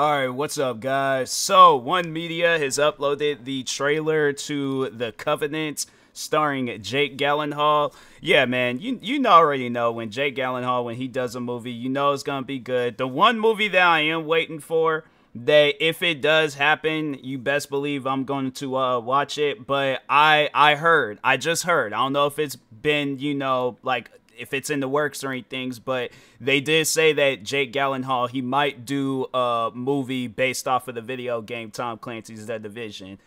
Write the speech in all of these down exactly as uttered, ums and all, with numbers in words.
Alright, what's up guys? So, One Media has uploaded the trailer to The Covenant, starring Jake Gyllenhaal. Yeah, man, you you already know when Jake Gyllenhaal, when he does a movie, you know it's gonna be good. The one movie that I am waiting for, that if it does happen, you best believe I'm going to uh, watch it. But I, I heard, I just heard, I don't know if it's been, you know, like, if it's in the works or anything, but they did say that Jake Gyllenhaal, he might do a movie based off of the video game Tom Clancy's The Division.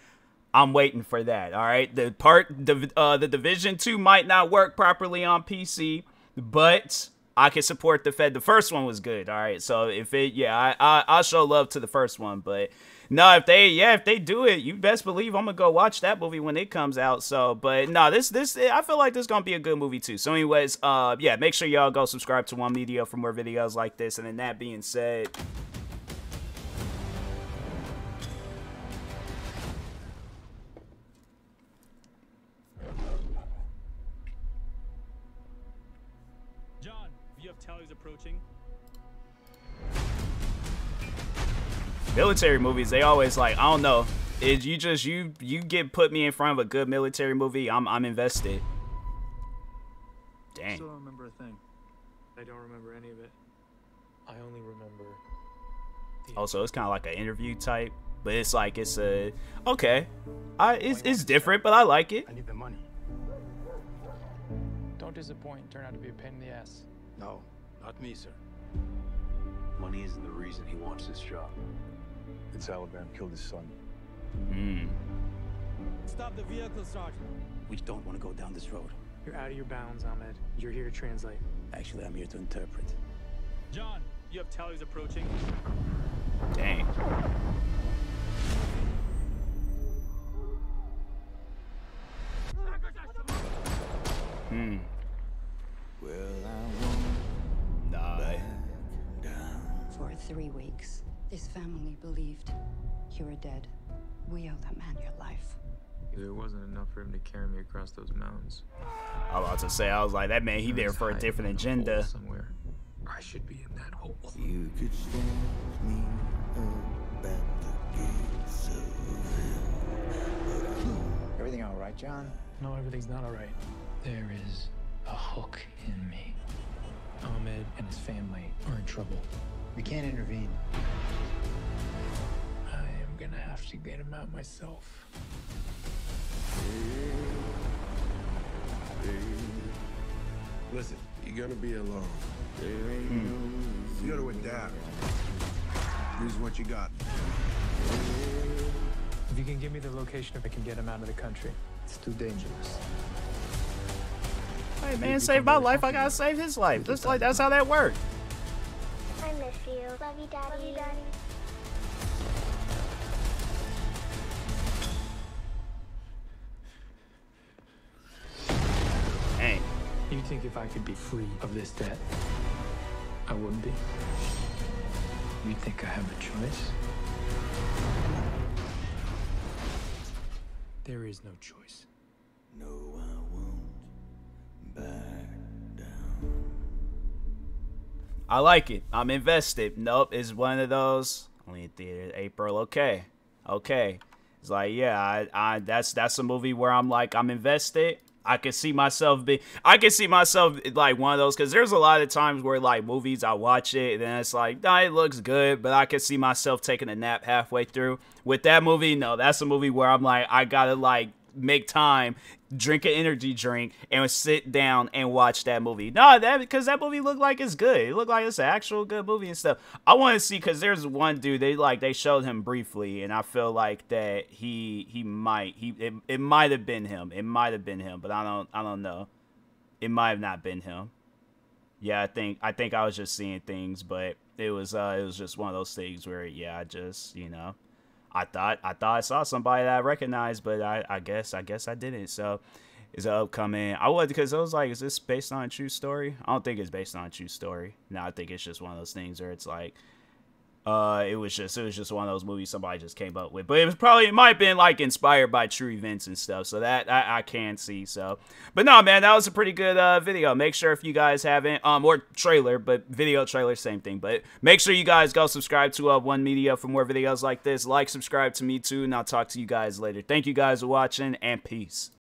I'm waiting for that, all right? The part, the, uh, the Division two might not work properly on P C, but I can support the Fed. The first one was good, all right? So if it, yeah, I, I, I'll show love to the first one, but no, if they, yeah, if they do it, you best believe I'm gonna go watch that movie when it comes out. So, but no, this, this, I feel like this is gonna be a good movie too. So anyways, uh, yeah, make sure y'all go subscribe to One Media for more videos like this. And then that being said, John, view of tallies approaching. Military movies, they always like, I don't know. Is you just you you get put me in front of a good military movie, I'm I'm invested. Dang. I still don't remember a thing. I don't remember any of it. I only remember. Also, it's kind of like an interview type, but it's like it's a okay. I it's it's different, but I like it. I need the money. Don't disappoint. Turn out to be a pain in the ass. No, not me, sir. Money isn't the reason he wants this job. And Taliban killed his son. Mm. Stop the vehicle, Sergeant. We don't want to go down this road. You're out of your bounds, Ahmed. You're here to translate. Actually, I'm here to interpret. John, you have tallies approaching. Dang. Hmm. Well, I won't die. For three weeks. His family believed you were dead. We owe that man your life. There wasn't enough for him to carry me across those mountains. I was about to say, I was like, that man, he there for a different agenda. Somewhere. I should be in that hole. You could stand me up at the gates of hell. Everything all right, John? No, everything's not all right. There is a hook in me. Ahmed and his family are in trouble. We can't intervene. Gonna have to get him out myself. Listen, you're gonna be alone. Mm. You gotta adapt. Use what you got. If you can give me the location, if I can get him out of the country, it's too dangerous. Hey man, save my life. I gotta save his life. That's like that's how that worked. I miss you. Love you, Daddy. Love you, Daddy. You think if I could be free of this debt, I wouldn't be? You think I have a choice? There is no choice. No, I won't back down. I like it. I'm invested. Nope, it's one of those. Only in theater April. Okay, okay. It's like, yeah, I, I. That's that's a movie where I'm like, I'm invested. I can see myself be, I can see myself like one of those, because there's a lot of times where like movies, I watch it and then it's like, nah, it looks good, but I can see myself taking a nap halfway through. With that movie, no, that's a movie where I'm like, I gotta like make time, drink an energy drink, and sit down and watch that movie. No, that because that movie looked like it's good. It looked like it's an actual good movie and stuff. I want to see, because there's one dude they like they showed him briefly, and I feel like that he he might he it, it might have been him. It might have been him, but I don't I don't know. It might have not been him. Yeah, I think I think I was just seeing things, but it was uh it was just one of those things where yeah, I just you know. I thought I thought I saw somebody that I recognized, but I, I guess I guess I didn't. So it's an upcoming. I was because I was like, is this based on a true story? I don't think it's based on a true story. No, I think it's just one of those things where it's like Uh, it was just it was just one of those movies somebody just came up with, but it was probably it might have been like inspired by true events and stuff. So that I, I can see. So, but no, man, that was a pretty good uh, video. Make sure if you guys haven't, um, or trailer, but video trailer, same thing. But make sure you guys go subscribe to uh, One Media for more videos like this. Like, subscribe to me too, and I'll talk to you guys later. Thank you guys for watching, and peace.